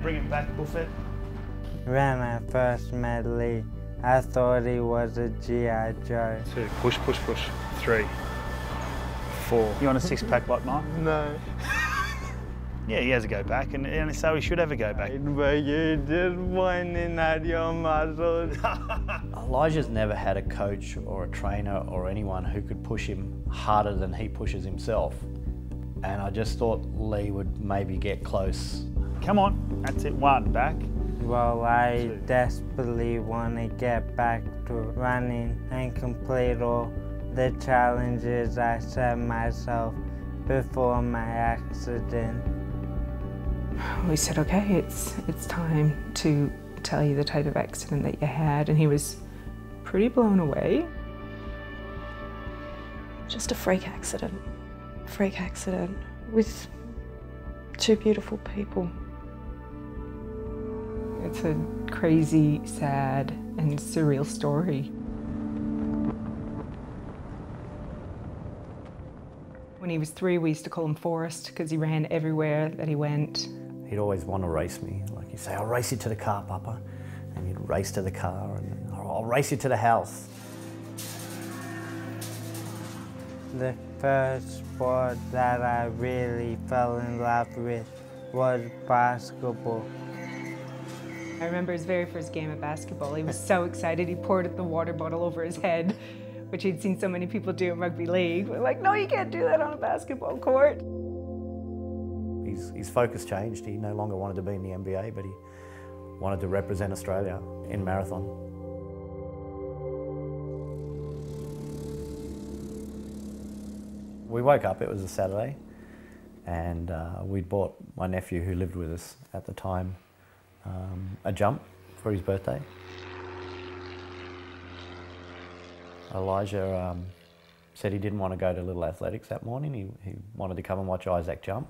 bringing back Buffett? When I first met Lee, I thought he was a G.I. Joe. 2, push, push, push. 3, 4. You want a six-pack like Mark? No. Yeah, he has a go back, and so he should have a go back. But you're just whining at your muscles. Elijah's never had a coach or a trainer or anyone who could push him harder than he pushes himself. And I just thought Lee would maybe get close. Come on, that's it, 1, back. Well, I 2. Desperately want to get back to running and complete all the challenges I set myself before my accident. We said, okay, it's time to tell you the type of accident that you had, and he was pretty blown away. Just a freak accident. Freak accident with 2 beautiful people. It's a crazy, sad, and surreal story. When he was 3, we used to call him Forrest because he ran everywhere that he went. He'd always want to race me. Like he'd say, "I'll race you to the car, Papa," and he'd race to the car, and "I'll race you to the house." The first sport that I really fell in love with was basketball. I remember his very first game of basketball. He was so excited, he poured the water bottle over his head, which he'd seen so many people do in rugby league. We're like, no, you can't do that on a basketball court. His focus changed. He no longer wanted to be in the NBA, but he wanted to represent Australia in marathon. We woke up, it was a Saturday, and we'd bought my nephew, who lived with us at the time, a jump for his birthday. Elijah said he didn't want to go to Little Athletics that morning. He wanted to come and watch Isaac jump.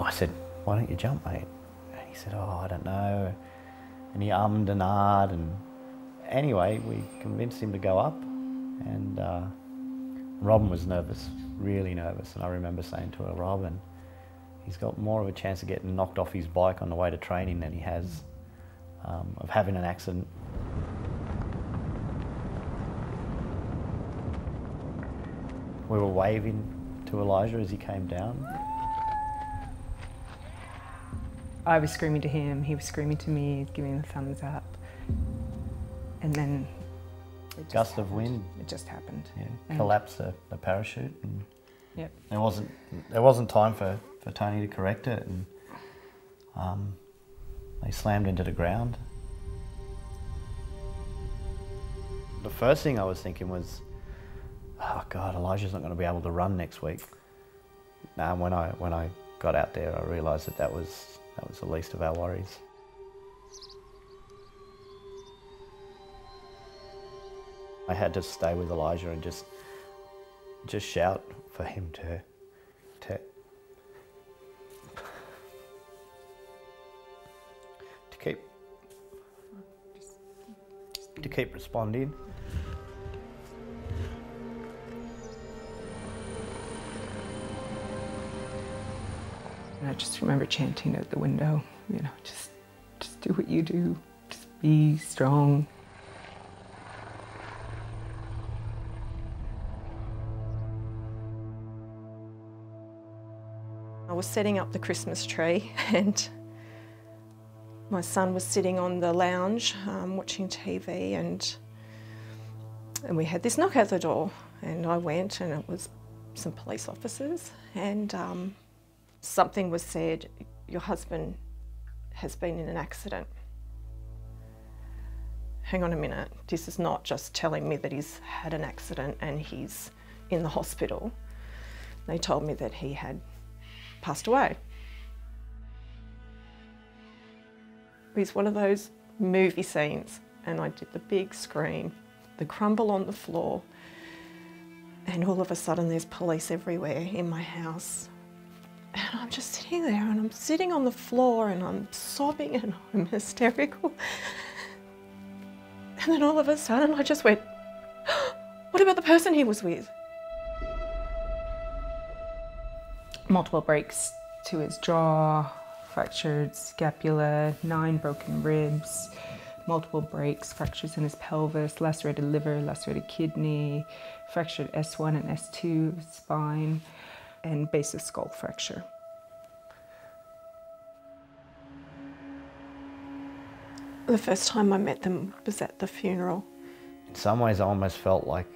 I said, "Why don't you jump, mate?" And he said, "Oh, I don't know." And he ummed and ahed, and anyway, we convinced him to go up, and Robin was nervous, really nervous, and I remember saying to her, "Robin, he's got more of a chance of getting knocked off his bike on the way to training than he has of having an accident." We were waving to Elijah as he came down. I was screaming to him, he was screaming to me, giving the thumbs up. And then it just gust happened. Of wind. It just happened. Yeah. Collapsed the parachute. And yep. There wasn't time for Tony to correct it, and they slammed into the ground. The first thing I was thinking was, oh God, Elijah's not going to be able to run next week. And when I got out there, I realised that was the least of our worries. I had to stay with Elijah and just shout for him to keep responding. And I just remember chanting at the window, you know, just do what you do, just be strong. I was setting up the Christmas tree, and my son was sitting on the lounge watching TV, and we had this knock at the door, and I went, and it was some police officers, and something was said, "Your husband has been in an accident." Hang on a minute, this is not just telling me that he's had an accident and he's in the hospital. They told me that he had passed away. It was one of those movie scenes, and I did the big scream, the crumble on the floor, and all of a sudden there's police everywhere in my house. And I'm just sitting there, and I'm sitting on the floor, and I'm sobbing, and I'm hysterical. And then all of a sudden I just went, what about the person he was with? multiple breaks to his jaw, fractured scapula, 9 broken ribs, multiple breaks, fractures in his pelvis, lacerated liver, lacerated kidney, fractured S1 and S2 spine, and base of skull fracture. The first time I met them was at the funeral. In some ways I almost felt like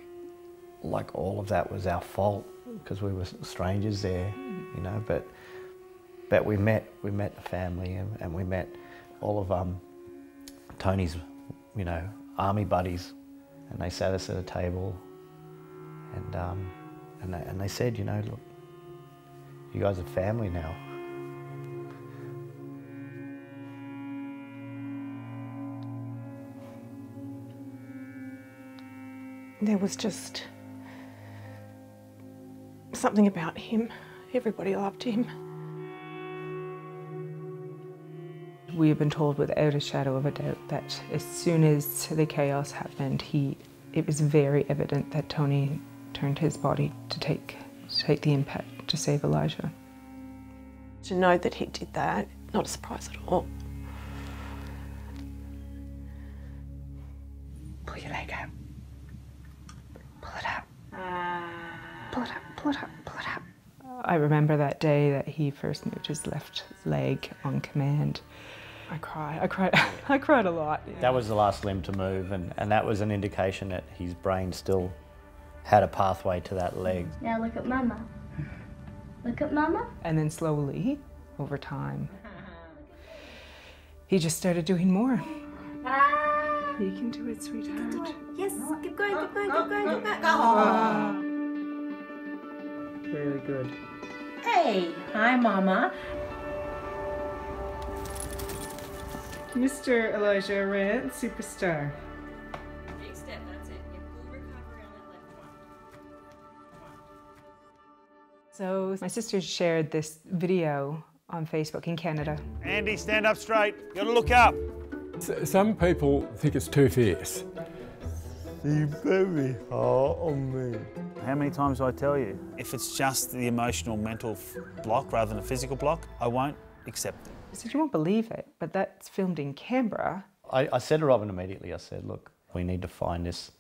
all of that was our fault because we were strangers there, you know, but we met the family and we met all of Tony's, you know, army buddies, and they sat us at a table and they said, you know, look, you guys are family now. There was just something about him. Everybody loved him. We have been told without a shadow of a doubt that as soon as the chaos happened, it was very evident that Tony turned his body to take the impact to save Elijah. To know that he did that, not a surprise at all. Pull your leg out. Pull it up, pull it up, pull it up. I remember that day that he first moved his left leg on command. I cried, I cried a lot. Yeah. That was the last limb to move, and that was an indication that his brain still had a pathway to that leg. Now look at Mama. Look at Mama. And then slowly, over time, he just started doing more. You can do it, sweetheart. Keep going. Yes, keep going, keep going, keep going, keep going. Oh. Really good. Hey, hi, Mama. Mr. Elijah Rand, superstar. Big step, that's it. You will recover on that left one. So my sister shared this video on Facebook in Canada. Andy, stand up straight. You gotta look up. Some people think it's too fierce. You're very hard on me. How many times do I tell you? If it's just the emotional, mental block rather than a physical block, I won't accept it. I said, you won't believe it, but that's filmed in Canberra. I said to Robin immediately, I said, look, we need to find this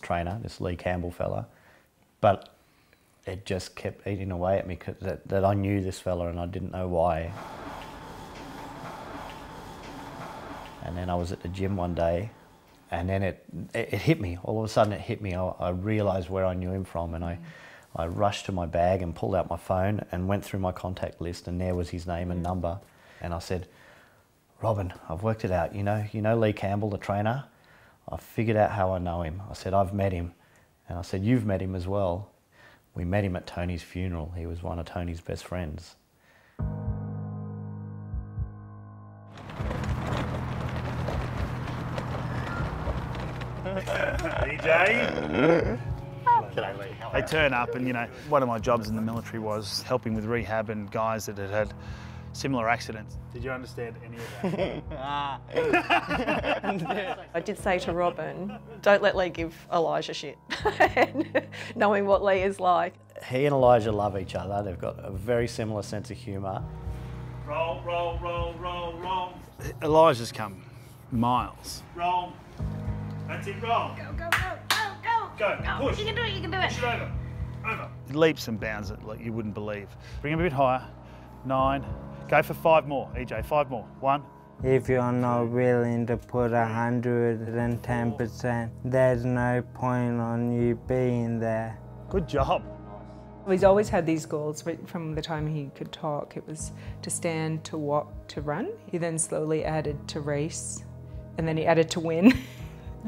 trainer, this Lee Campbell fella. But it just kept eating away at me because that I knew this fella and I didn't know why. And then I was at the gym one day, and then it hit me. All of a sudden it hit me. I realised where I knew him from, and I rushed to my bag and pulled out my phone and went through my contact list, and there was his name and number. And I said, Robin, I've worked it out. You know Lee Campbell, the trainer? I figured out how I know him. I said, I've met him. And I said, you've met him as well. We met him at Tony's funeral. He was one of Tony's best friends. DJ. They turn up, and you know, one of my jobs in the military was helping with rehab and guys that had had similar accidents. Did you understand any of that? I did say to Robin, don't let Lee give Elijah shit. Knowing what Lee is like. He and Elijah love each other. They've got a very similar sense of humour. Roll, roll, roll, roll, roll. Elijah's come miles. Roll. That's it, roll. Go, go, go, go, go. Go, go. Push. You can do it, you can do it. Push it over, over. Leaps and bounds it like you wouldn't believe. Bring him a bit higher. 9. Go for 5 more, EJ, 5 more. 1. If you're not willing to put 110%, there's no point on you being there. Good job. He's always had these goals from the time he could talk. It was to stand, to walk, to run. He then slowly added to race, and then he added to win.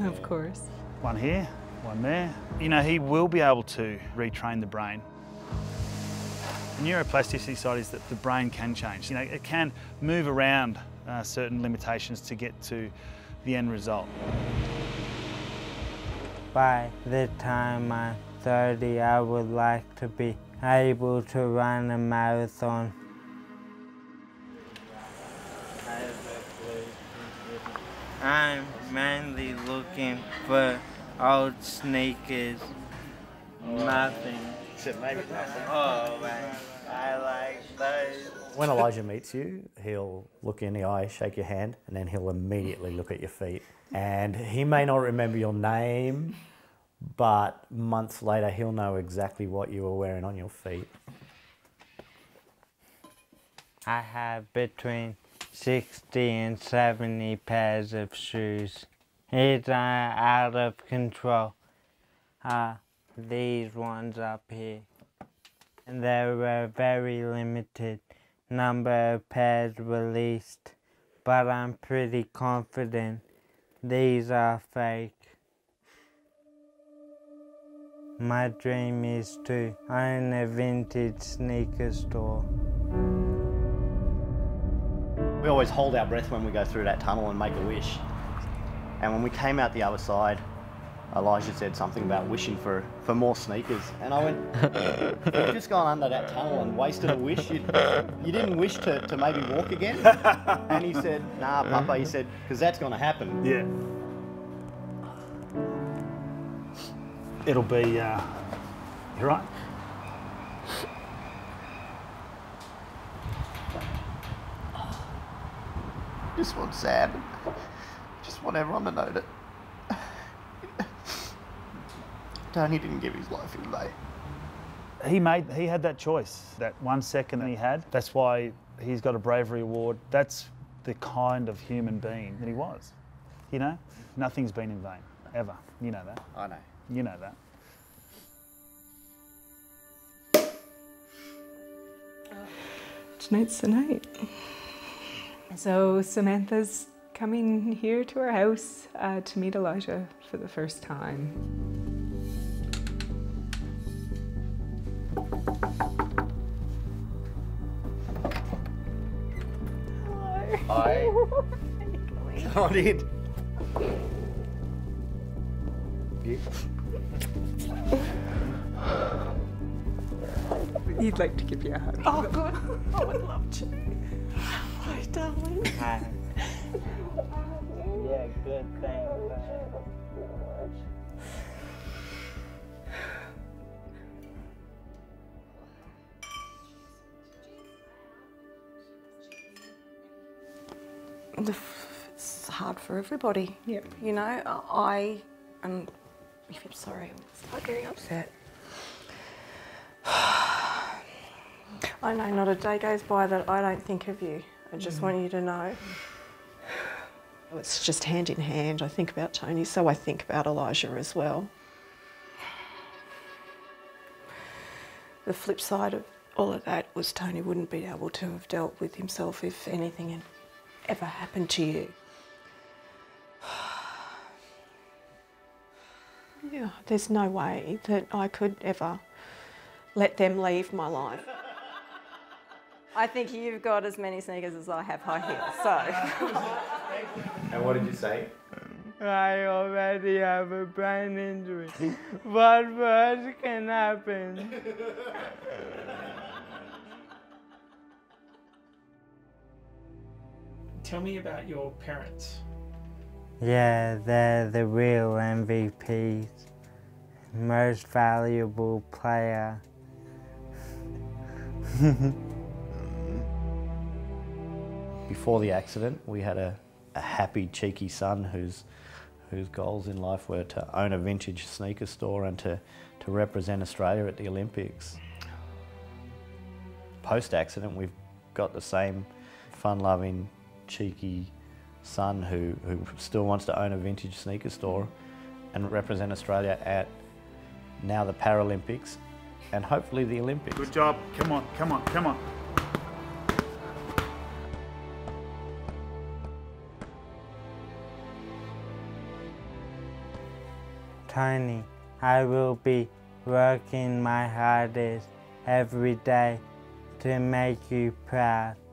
Of course. One here, one there. You know, he will be able to retrain the brain. The neuroplasticity side is that the brain can change. You know, it can move around certain limitations to get to the end result. By the time I'm 30, I would like to be able to run a marathon. I'm mainly looking for old sneakers. Nothing. Except maybe nothing. Oh, right. When Elijah meets you, he'll look you in the eye, shake your hand, and then he'll immediately look at your feet. And he may not remember your name, but months later he'll know exactly what you were wearing on your feet. I have between 60 and 70 pairs of shoes. It's out of control. These ones up here. And there were a very limited number of pairs released, but I'm pretty confident these are fake. My dream is to own a vintage sneaker store. We always hold our breath when we go through that tunnel and make a wish. And when we came out the other side, Elijah said something about wishing for more sneakers. And I went, if you'd just gone under that tunnel and wasted a wish, you didn't wish to maybe walk again? And he said, nah, Papa, he said, because that's going to happen. Yeah. It'll be, you're right. Just want Sam. Just want everyone to know that Tony didn't give his life away. He had that choice, that 1 second that he had. That's why he's got a bravery award. That's the kind of human being that he was. You know, nothing's been in vain, ever. You know that. I know. You know that. Tonight's the night. So Samantha's coming here to our house to meet Elijah for the first time. Hello. Hi. How are you going? He'd like to give you a hug. Oh, good. I would love to. Hi, darling. Hi. Yeah, good, thanks. It's hard for everybody. Yep. You know, I am. If I'm sorry, I'm not getting upset. I know not a day goes by that I don't think of you. I just want you to know. It's just hand in hand. I think about Tony, so I think about Elijah as well. The flip side of all of that was Tony wouldn't be able to have dealt with himself if anything had ever happened to you. Yeah, there's no way that I could ever let them leave my life. I think you've got as many sneakers as I have high heels, so. And what did you say? I already have a brain injury. What worse can happen? Tell me about your parents. Yeah, they're the real MVPs. Most valuable player. Before the accident, we had a happy, cheeky son whose goals in life were to own a vintage sneaker store and to represent Australia at the Olympics. Post-accident, we've got the same fun-loving, cheeky son who still wants to own a vintage sneaker store and represent Australia at now the Paralympics and hopefully the Olympics. Good job. Come on, come on, come on. Tony, I will be working my hardest every day to make you proud.